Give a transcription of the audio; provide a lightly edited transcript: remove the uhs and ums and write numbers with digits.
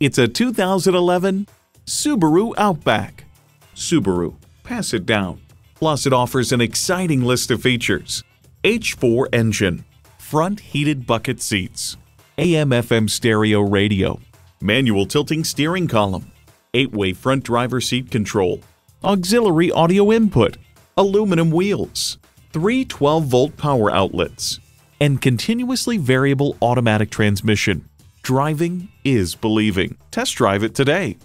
It's a 2011 Subaru Outback. Subaru, pass it down. Plus, it offers an exciting list of features. H4 engine, front heated bucket seats, AM/FM stereo radio, manual tilting steering column, 8-way front driver seat control, auxiliary audio input, aluminum wheels, 3 12-volt power outlets, and continuously variable automatic transmission. Driving is believing. Test drive it today.